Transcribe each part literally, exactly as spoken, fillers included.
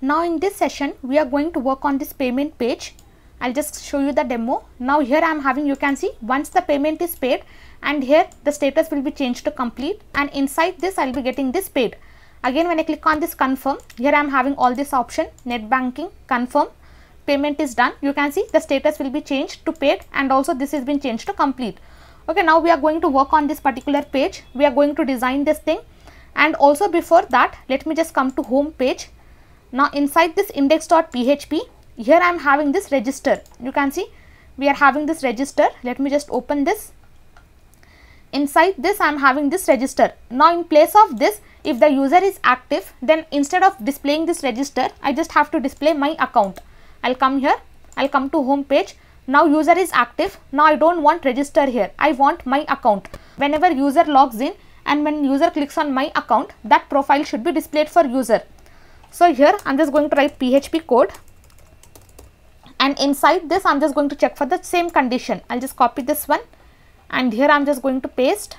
Now in this session we are going to work on this payment page. I'll just show you the demo. Now here I am having, you can see, once the payment is paid, and here the status will be changed to complete, and inside this I'll be getting this paid. Again, when I click on this confirm, here I am having all this option, net banking, confirm, payment is done. You can see the status will be changed to paid, and also this has been changed to complete. Okay, now we are going to work on this particular page. We are going to design this thing, and also before that let me just come to home page. Now inside this index dot P H P, here I am having this register. You can see we are having this register. Let me just open this. Inside this I am having this register. Now in place of this, if the user is active, then instead of displaying this register, I just have to display my account. I'll come here, I'll come to home page. Now user is active. Now I don't want register here, I want my account. Whenever user logs in and when user clicks on my account, that profile should be displayed for user. So here I'm just going to write P H P code, and inside this I'm just going to check for the same condition. I'll just copy this one, and here I'm just going to paste.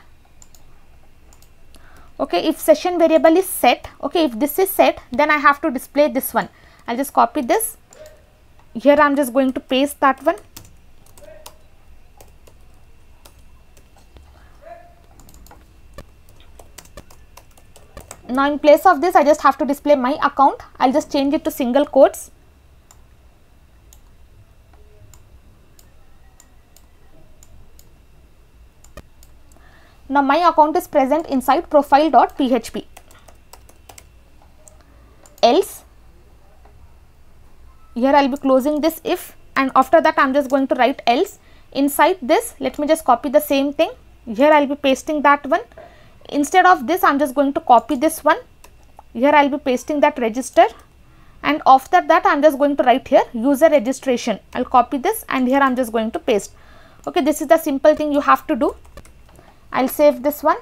Okay, if session variable is set, okay, if this is set, then I have to display this one. I'll just copy this. Here I'm just going to paste that one. Now in place of this I just have to display my account. I'll just change it to single quotes. Now my account is present inside profile dot P H P. Else, here I'll be closing this if, and after that I'm just going to write else. Inside this, let me just copy the same thing. Here I'll be pasting that one. Instead of this, I'm just going to copy this one. Here I'll be pasting that register, and after that I'm just going to write here user registration. I'll copy this, and here I'm just going to paste. Okay, this is the simple thing you have to do. I'll save this one.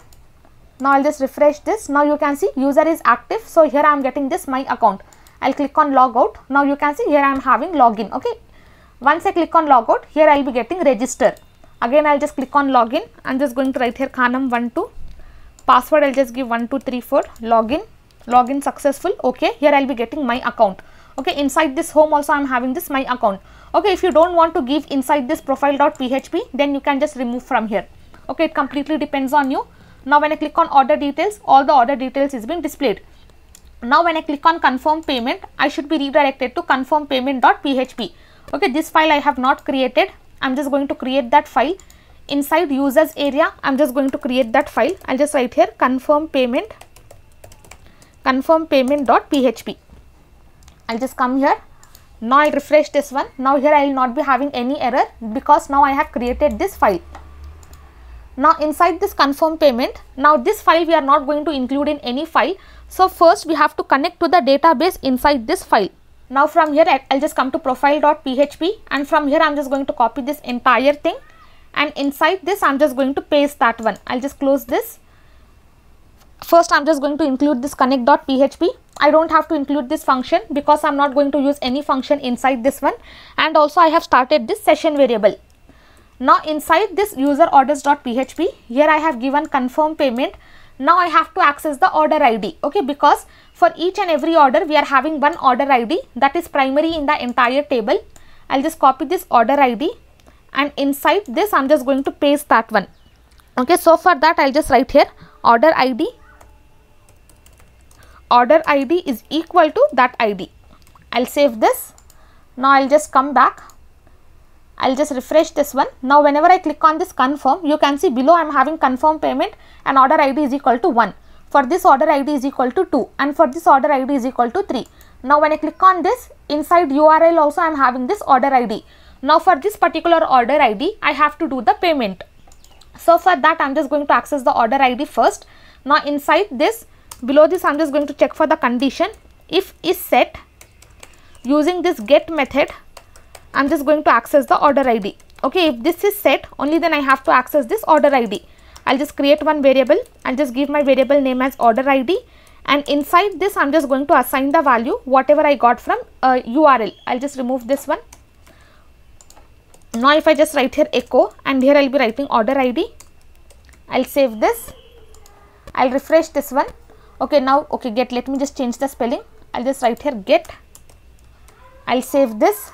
Now I'll just refresh this. Now you can see user is active, so here I'm getting this my account. I'll click on log out. Now you can see here I'm having login. Okay, once I click on log out, here I'll be getting register. Again, I'll just click on login. I'm just going to write here Khanam one two. Password I'll just give one two three four. Login, login successful. Okay, here I'll be getting my account. Okay, inside this home also I'm having this my account. Okay, if you don't want to give inside this profile dot P H P, then you can just remove from here. Okay, it completely depends on you. Now when I click on order details, all the order details is being displayed. Now when I click on confirm payment, I should be redirected to confirm payment dot P H P. Okay, this file I have not created. I'm just going to create that file. Inside users area, I'm just going to create that file. I'll just write here confirm payment, confirm payment dot P H P. I'll just come here. Now I'll refresh this one. Now here I will not be having any error, because now I have created this file. Now inside this confirm payment, now this file we are not going to include in any file. So first we have to connect to the database inside this file. Now from here I'll just come to profile dot P H P, and from here I'm just going to copy this entire thing, and inside this I'm just going to paste that one. I'll just close this. First I'm just going to include this connect dot P H P. I don't have to include this function because I'm not going to use any function inside this one, and also I have started this session variable. Now inside this user orders dot P H P, here I have given confirm payment. Now I have to access the order I D. Okay, because for each and every order we are having one order I D that is primary in the entire table. I'll just copy this order I D, and inside this I'm just going to paste that one. Okay, so for that I'll just write here order I D. Order I D is equal to that I D. I'll save this. Now I'll just come back. I'll just refresh this one. Now whenever I click on this confirm, you can see below I'm having confirm payment and order I D is equal to one. For this order I D is equal to two, and for this order I D is equal to three. Now when I click on this, inside U R L also I'm having this order I D. Now for this particular order I D, I have to do the payment. So for that I'm just going to access the order I D first. Now inside this, below this I'm just going to check for the condition. If is set, using this get method, I'm just going to access the order I D. Okay, if this is set, only then I have to access this order I D. I'll just create one variable. I'll just give my variable name as order I D, and inside this I'm just going to assign the value whatever I got from uh, U R L. I'll just remove this one. Now if I just write here echo, and here I'll be writing order I D. I'll save this. I'll refresh this one. Okay, now okay get, let me just change the spelling. I'll just write here get I'll save this.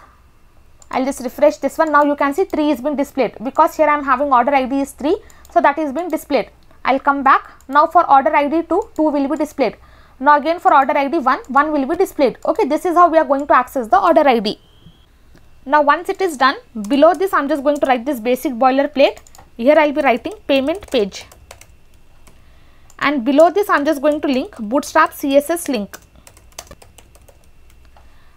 I'll just refresh this one. Now you can see three is being displayed because here I am having order I D is three. So that is being displayed. I'll come back. Now for order I D two, two will be displayed. Now again for order I D one, one will be displayed. Okay, this is how we are going to access the order I D. Now once it is done, below this I am just going to write this basic boilerplate. Here I will be writing payment page. And below this I am just going to link bootstrap C S S link.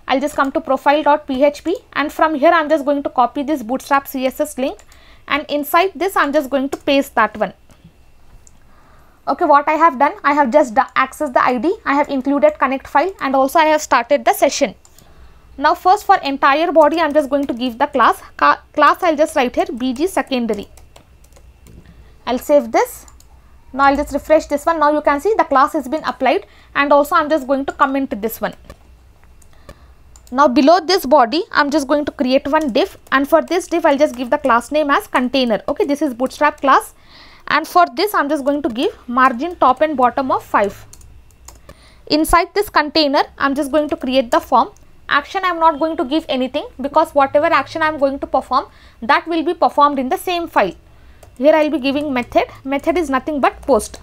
I'll just come to profile dot P H P and from here I'm just going to copy this bootstrap C S S link and inside this I'm just going to paste that one. Okay, what I have done, I have just accessed the I D, I have included connect file and also I have started the session. Now first for entire body I'm just going to give the class. Ca class I'll just write here B G secondary. I'll save this. Now I'll just refresh this one. Now you can see the class has been applied and also I'm just going to comment this one. Now below this body I'm just going to create one div and for this div I'll just give the class name as container. Okay, this is bootstrap class and for this I'm just going to give margin top and bottom of five. Inside this container I'm just going to create the form. Action I'm not going to give anything because whatever action I'm going to perform, that will be performed in the same file. Here I'll be giving method. Method is nothing but post.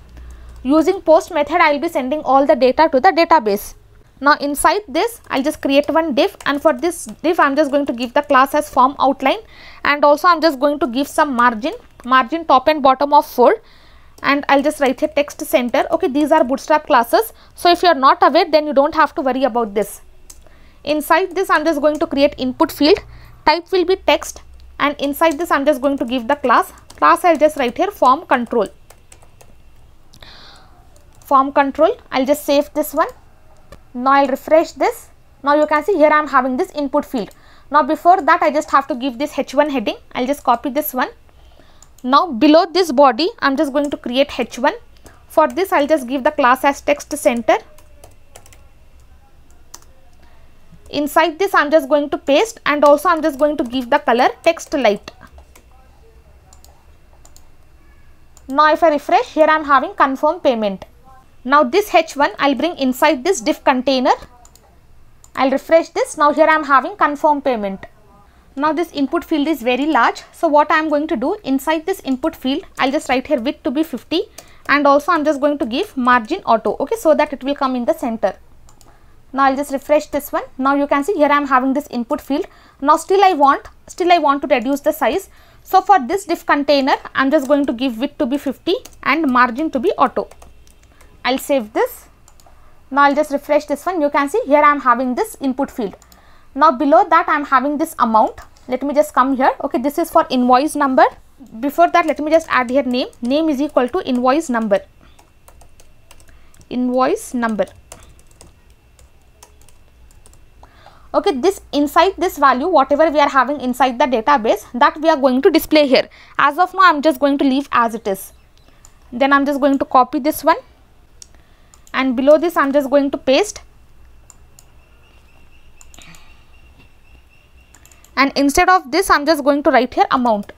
Using post method I'll be sending all the data to the database. Now inside this I'll just create one div and for this div I'm just going to give the class as form outline and also I'm just going to give some margin, margin top and bottom of four and I'll just write a text center. Okay, these are bootstrap classes. So if you're not aware, then you don't have to worry about this. Inside this I'm just going to create input field, type will be text and inside this I'm just going to give the class. Class I'll just write here form control. Form control, I'll just save this one. Now I'll refresh this. Now you can see here I am having this input field. Now before that I just have to give this H one heading. I'll just copy this one. Now below this body I'm just going to create H one. For this I'll just give the class as text center. Inside this I'm just going to paste and also I'm just going to give the color text light. Now if I refresh, here I am having confirm payment. Now this H one I'll bring inside this div container. I'll refresh this. Now here I'm having confirm payment. Now this input field is very large. So what I'm going to do inside this input field, I'll just write here width to be fifty and also I'm just going to give margin auto. Okay, so that it will come in the center. Now I'll just refresh this one. Now you can see here I'm having this input field. Now still I want, still I want to reduce the size. So for this div container, I'm just going to give width to be fifty and margin to be auto. I'll save this. Now I'll just refresh this one. You can see here I am having this input field. Now below that I am having this amount. Let me just come here. Okay, this is for invoice number. Before that let me just add here name. Name is equal to invoice number. Invoice number. Okay, this inside this value, whatever we are having inside the database, that we are going to display here. As of now I am just going to leave as it is. Then I am just going to copy this one. And below this I'm just going to paste and instead of this I'm just going to write here amount.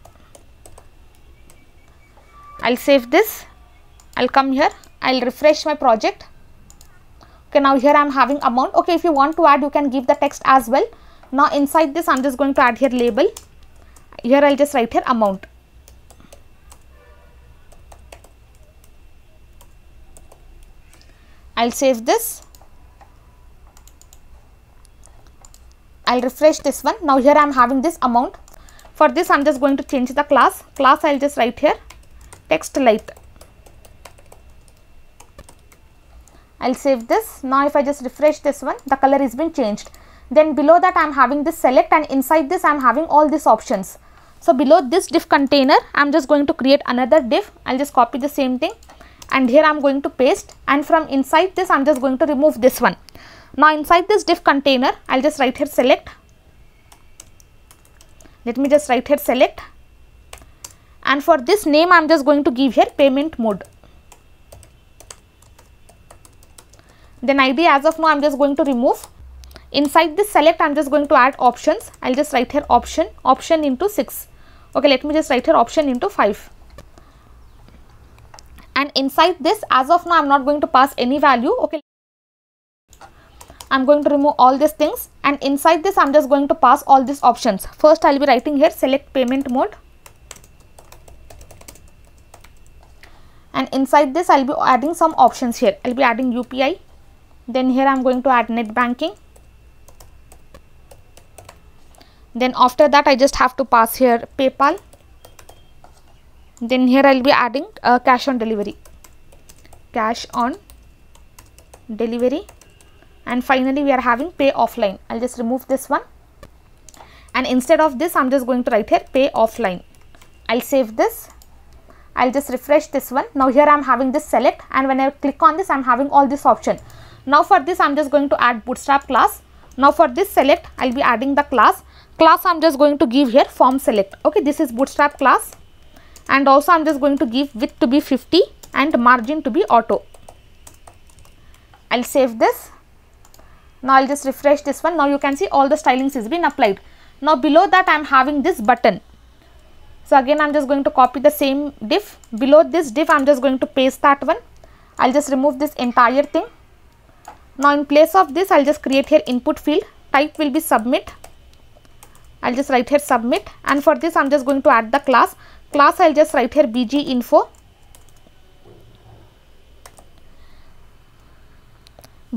I'll save this. I'll come here. I'll refresh my project. Okay, now here I'm having amount. Okay, if you want to add, you can give the text as well. Now inside this I'm just going to add here label. Here I'll just write here amount. I'll save this. I'll refresh this one. Now here I am having this amount. For this I'm just going to change the class. Class I'll just write here text light. I'll save this. Now if I just refresh this one, the color has been changed. Then below that I'm having this select and inside this I'm having all these options. So below this div container I'm just going to create another div. I'll just copy the same thing. And here I am going to paste and from inside this I am just going to remove this one. Now inside this div container I will just write here select. Let me just write here select and for this name I am just going to give here payment mode. Then I D as of now I am just going to remove. Inside this select I am just going to add options. I will just write here option, option into six. Okay, let me just write here option into five. And inside this as of now I am not going to pass any value. Okay, I'm going to remove all these things, and inside this I'm just going to pass all these options. First I'll be writing here select payment mode, and inside this I'll be adding some options. Here I'll be adding U P I, then here I'm going to add net banking, then after that I just have to pass here PayPal, then here I'll be adding uh, cash on delivery cash on delivery, and finally we are having pay offline. I'll just remove this one, and instead of this I'm just going to write here pay offline. I'll save this, I'll just refresh this one. Now here I'm having this select, and when I click on this I'm having all this option. Now for this I'm just going to add bootstrap class. Now for this select I'll be adding the class. Class I'm just going to give here form select. Okay, this is bootstrap class, and also I'm just going to give width to be fifty and margin to be auto. I'll save this. Now I'll just refresh this one. Now you can see all the stylings is been applied. Now below that I'm having this button. So again I'm just going to copy the same div. Below this div I'm just going to paste that one. I'll just remove this entire thing. Now in place of this I'll just create here input field. Type will be submit. I'll just write here submit, and for this I'm just going to add the class. Class I'll just write here B G info.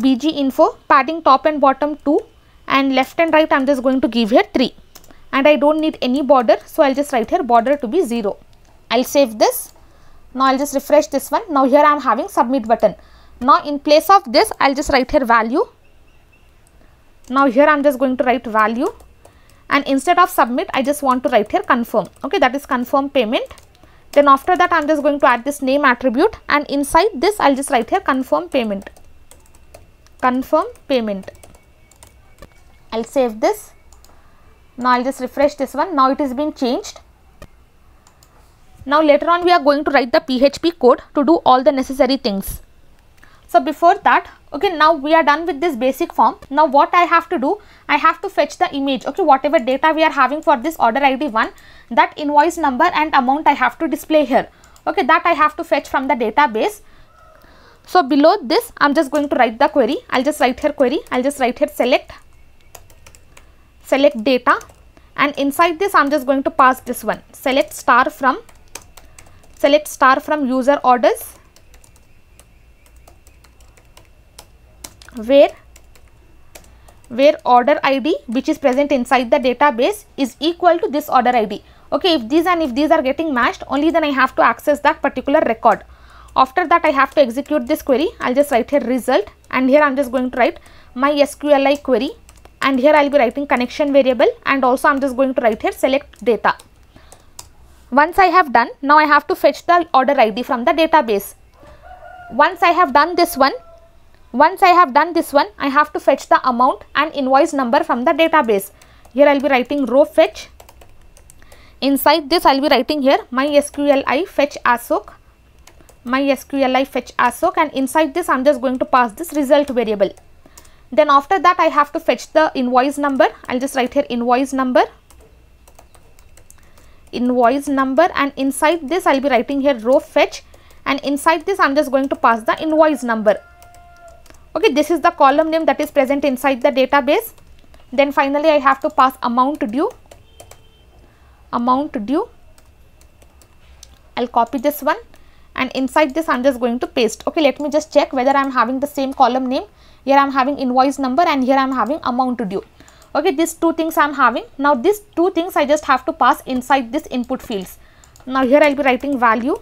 B G info, padding top and bottom two, and left and right I'm just going to give here three. And I don't need any border, so I'll just write here border to be zero. I'll save this. Now I'll just refresh this one. Now here I'm having submit button. Now in place of this I'll just write here value. Now here I'm just going to write value, and instead of submit I just want to write here confirm. Okay, that is confirm payment. Then after that I'm just going to add this name attribute, and inside this I'll just write here confirm payment. Confirm payment. I'll save this. Now I'll just refresh this one. Now it is been changed. Now later on we are going to write the P H P code to do all the necessary things. So before that, okay, now we are done with this basic form. Now what I have to do, I have to fetch the image. Okay, whatever data we are having for this order I D one, that invoice number and amount I have to display here. Okay, that I have to fetch from the database. So below this I'm just going to write the query. I'll just write here query. I'll just write here select. Select data, and inside this I'm just going to pass this one select star from select star from user orders where where order I D which is present inside the database is equal to this order I D. Okay, if these and if these are getting matched, only then I have to access that particular record. After that I have to execute this query. I'll just write here result, and here I'm just going to write MySQL query, and here I'll be writing connection variable, and also I'm just going to write here select data. Once I have done, now I have to fetch the order I D from the database. Once I have done this one, once I have done this one, I have to fetch the amount and invoice number from the database. Here I'll be writing row fetch. Inside this I'll be writing here MySQL fetch assoc, MySQL fetch assoc, and inside this I'm just going to pass this result variable. Then after that I have to fetch the invoice number. I'll just write here invoice number invoice number and inside this I'll be writing here row fetch, and inside this I'm just going to pass the invoice number. Okay, this is the column name that is present inside the database. Then finally I have to pass amount due amount due I'll copy this one, and inside this I'm just going to paste. Okay, let me just check whether I'm having the same column name. Here I'm having invoice number, and here I'm having amount due. Okay, these two things I'm having. Now these two things I just have to pass inside this input fields. Now here I'll be writing value.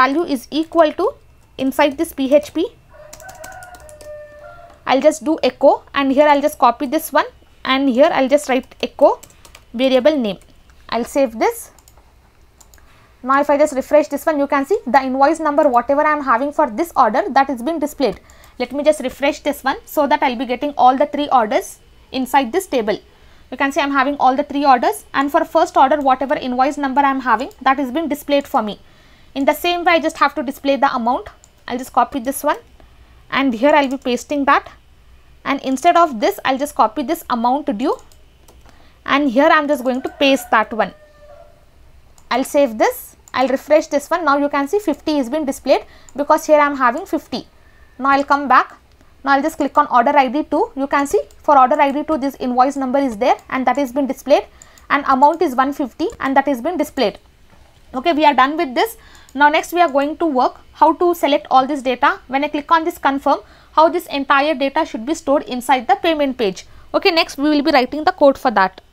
Value is equal to, inside this P H P I'll just do echo, and here I'll just copy this one, and here I'll just write echo variable name. I'll save this. Now if I just refresh this one, you can see the invoice number whatever I am having for this order, that is being displayed. Let me just refresh this one so that I'll be getting all the three orders inside this table. You can see I'm having all the three orders, and for first order whatever invoice number I'm having, that is being displayed for me. In the same way I just have to display the amount. I'll just copy this one, and here I'll be pasting that, and instead of this I'll just copy this amount due, and here I'm just going to paste that one. I'll save this. I'll refresh this one. Now you can see fifty is being displayed because here I'm having fifty. Now I'll come back. Now I'll just click on order I D two. You can see for order I D two, this invoice number is there and that has been displayed, and amount is one fifty and that has been displayed. Okay, we are done with this. Now next we are going to work how to select all this data. When I click on this confirm, how this entire data should be stored inside the payment page. Okay, next we will be writing the code for that.